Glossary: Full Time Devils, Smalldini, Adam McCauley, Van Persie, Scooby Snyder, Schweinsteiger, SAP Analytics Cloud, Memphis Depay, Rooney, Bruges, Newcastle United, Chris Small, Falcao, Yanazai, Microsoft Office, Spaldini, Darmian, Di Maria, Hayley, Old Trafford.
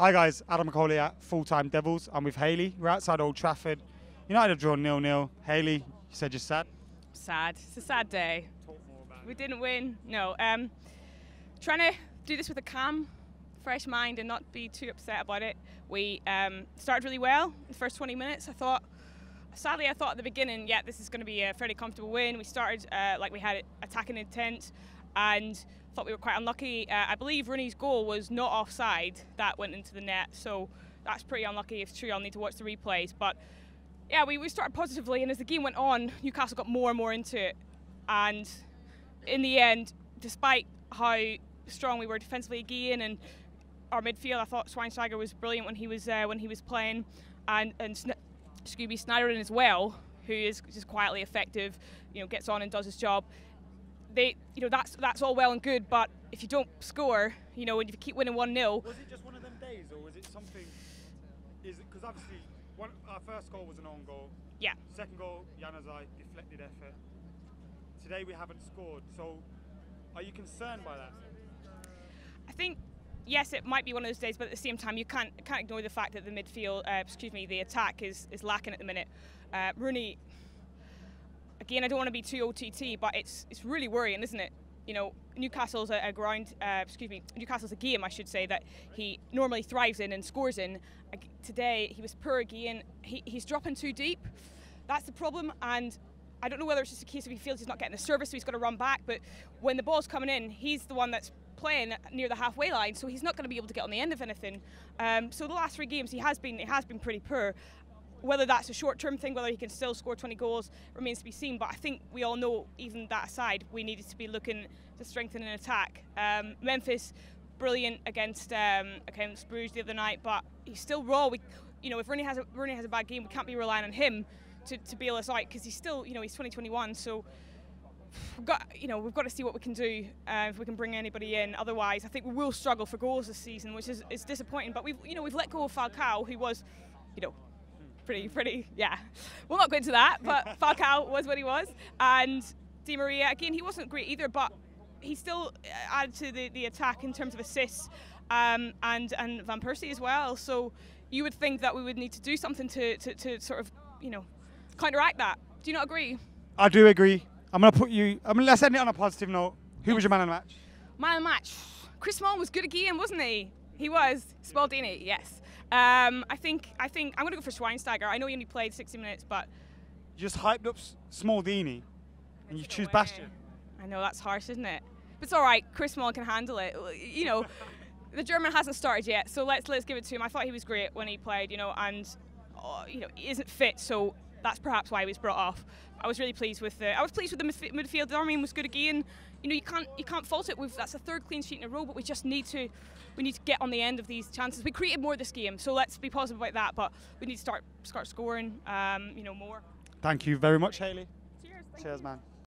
Hi guys, Adam McCauley at Full Time Devils. I'm with Hayley. We're outside Old Trafford. United have drawn 0-0. Hayley, you said you're sad. Sad. It's a sad day. Talk more about we didn't win. No. Trying to do this with a calm, fresh mind and not be too upset about it. We started really well the first 20 minutes. I thought, sadly, I thought at the beginning, yeah, this is going to be a fairly comfortable win. We started like we had attacking intent and thought we were quite unlucky. I believe Rooney's goal was not offside. That went into the net, so that's pretty unlucky. It's true, I'll need to watch the replays. But yeah, we started positively, and as the game went on, Newcastle got more and more into it. And in the end, despite how strong we were defensively again and our midfield, I thought Schweinsteiger was brilliant when he was playing, and Scooby Snyder in as well, who is just quietly effective. You know, gets on and does his job. They, you know, that's all well and good, but if you don't score, you know, and if you keep winning 1-0. Was it just one of them days, or was it something? Is it because obviously our first goal was an own goal. Yeah. Second goal, Yanazai deflected effort. Today we haven't scored, so are you concerned by that? I think yes, it might be one of those days, but at the same time, you can't ignore the fact that the midfield, the attack is lacking at the minute. Rooney. Again, I don't want to be too OTT, but it's really worrying, isn't it? You know, Newcastle's Newcastle's a game, I should say, that he normally thrives in and scores in. Today, he was poor again. He's dropping too deep. That's the problem, and I don't know whether it's just a case of he feels he's not getting the service, so he's got to run back, but when the ball's coming in, he's the one that's playing near the halfway line, so he's not going to be able to get on the end of anything. So the last three games, he has been pretty poor. Whether that's a short-term thing, whether he can still score 20 goals, remains to be seen. But I think we all know, even that aside, we needed to be looking to strengthen an attack. Memphis, brilliant against Bruges the other night, but he's still raw. You know, if Rooney has a bad game, we can't be relying on him to bail us out, because he's still, you know, he's 2021. So we've got to see what we can do if we can bring anybody in. Otherwise, I think we will struggle for goals this season, which is disappointing. But we've let go of Falcao, who was, you know, pretty, yeah. We'll not go into that, but Falcao was what he was. And Di Maria, again, he wasn't great either, but he still added to the attack in terms of assists, and Van Persie as well. So you would think that we would need to do something to sort of, you know, counteract that. Do you not agree? I do agree. Let's end it on a positive note. Who was your man of the match? Man of the match. Chris Small was good again, wasn't he? He was. Spaldini, yes. I think I'm going to go for Schweinsteiger. I know he only played 60 minutes, but you just hyped up Smalldini and you choose Bastion. I know, that's harsh, isn't it? But it's all right. Chris Small can handle it. You know, the German hasn't started yet, so let's give it to him. I thought he was great when he played, you know, and you know, he isn't fit, so that's perhaps why he was brought off. I was really pleased with the midfield. Darmian was good again. You know, you can't fault it. That's the third clean sheet in a row, but we just need to get on the end of these chances. We created more this game, so let's be positive about that. But we need to start scoring, you know, more. Thank you very much, Hayley. Cheers. Cheers, man.